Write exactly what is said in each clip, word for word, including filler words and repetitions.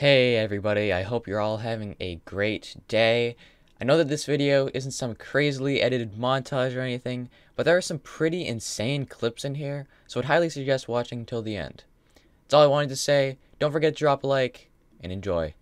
Hey everybody, I hope you're all having a great day. I know that this video isn't some crazily edited montage or anything, but there are some pretty insane clips in here, so I'd highly suggest watching until the end. That's all I wanted to say. Don't forget to drop a like, and enjoy.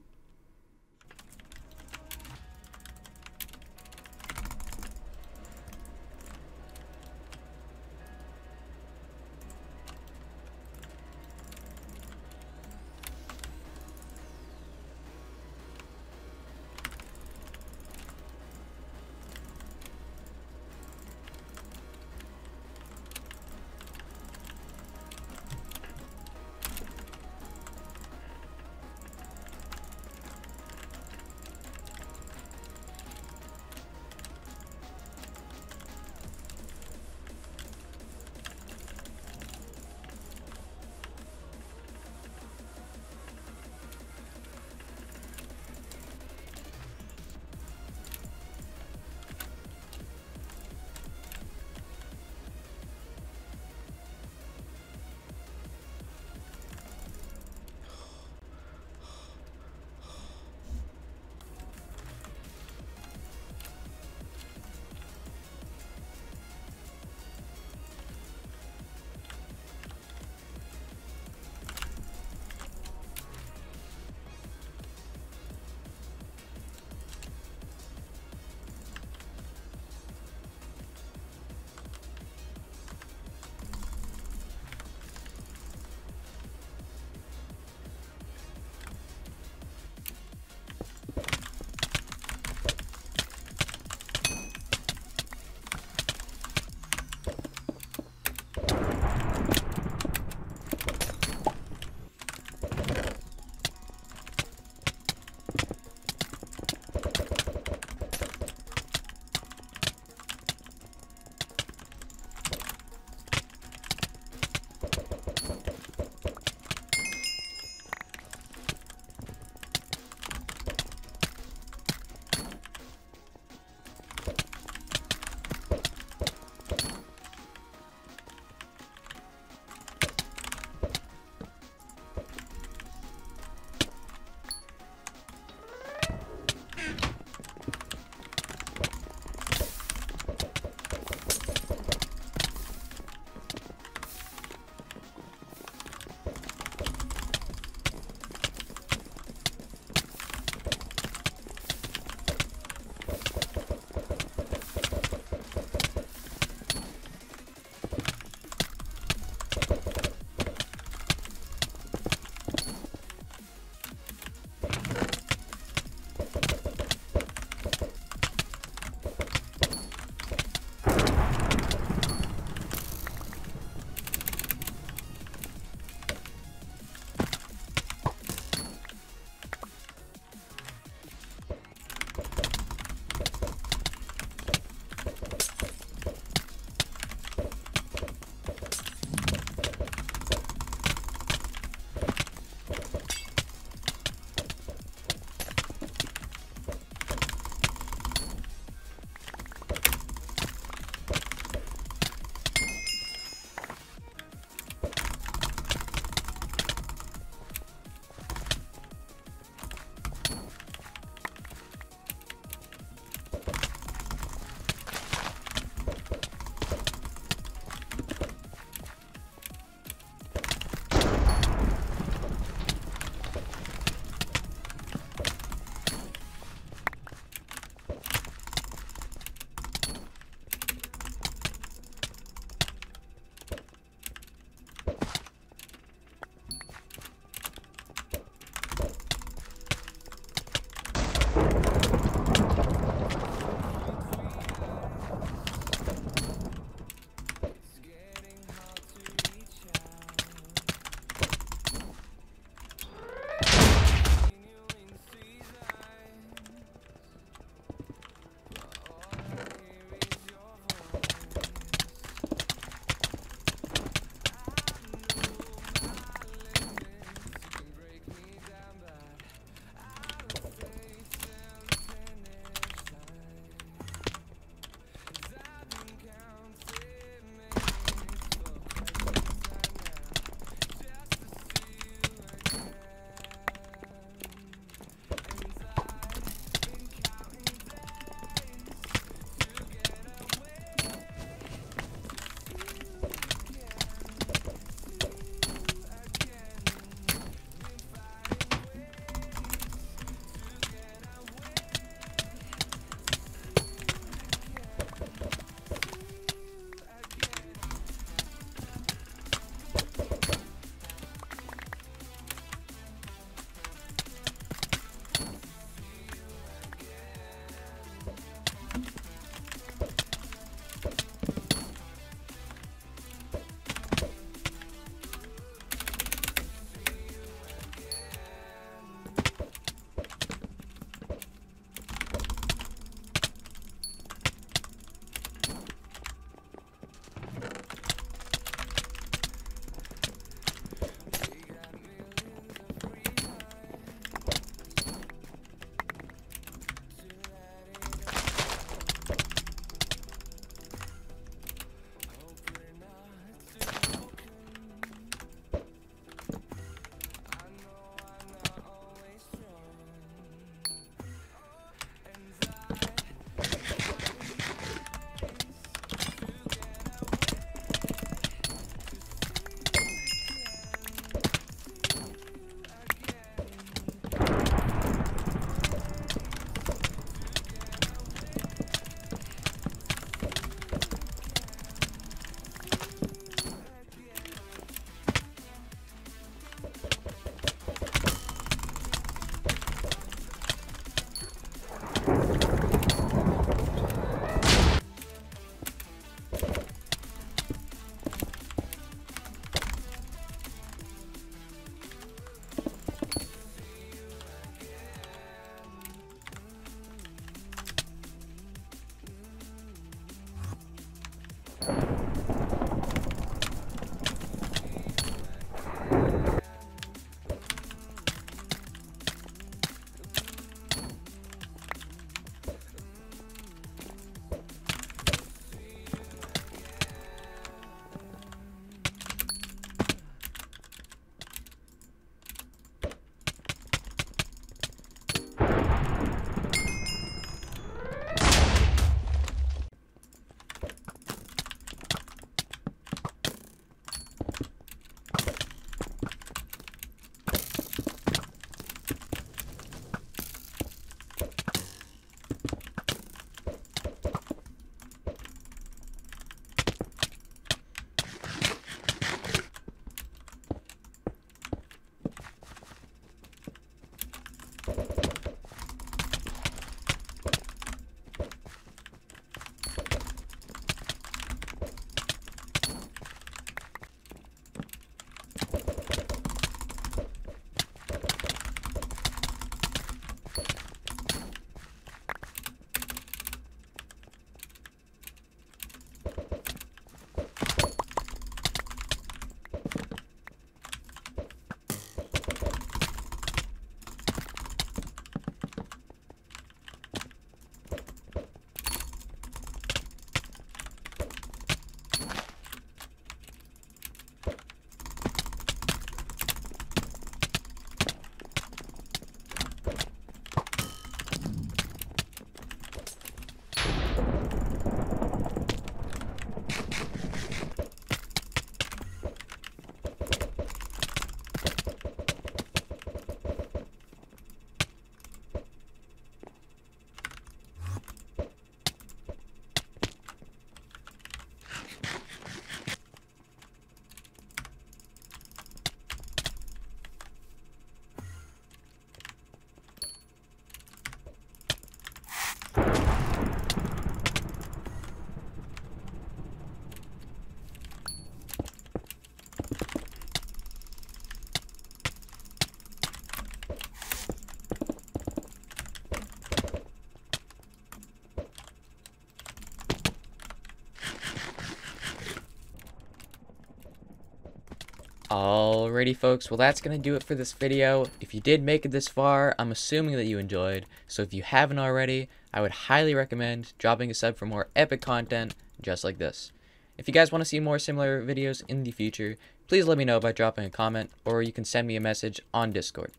Alrighty folks, well that's going to do it for this video. If you did make it this far, I'm assuming that you enjoyed. So if you haven't already, I would highly recommend dropping a sub for more epic content just like this. If you guys want to see more similar videos in the future, please let me know by dropping a comment, or you can send me a message on Discord.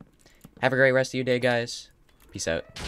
Have a great rest of your day, guys. Peace out.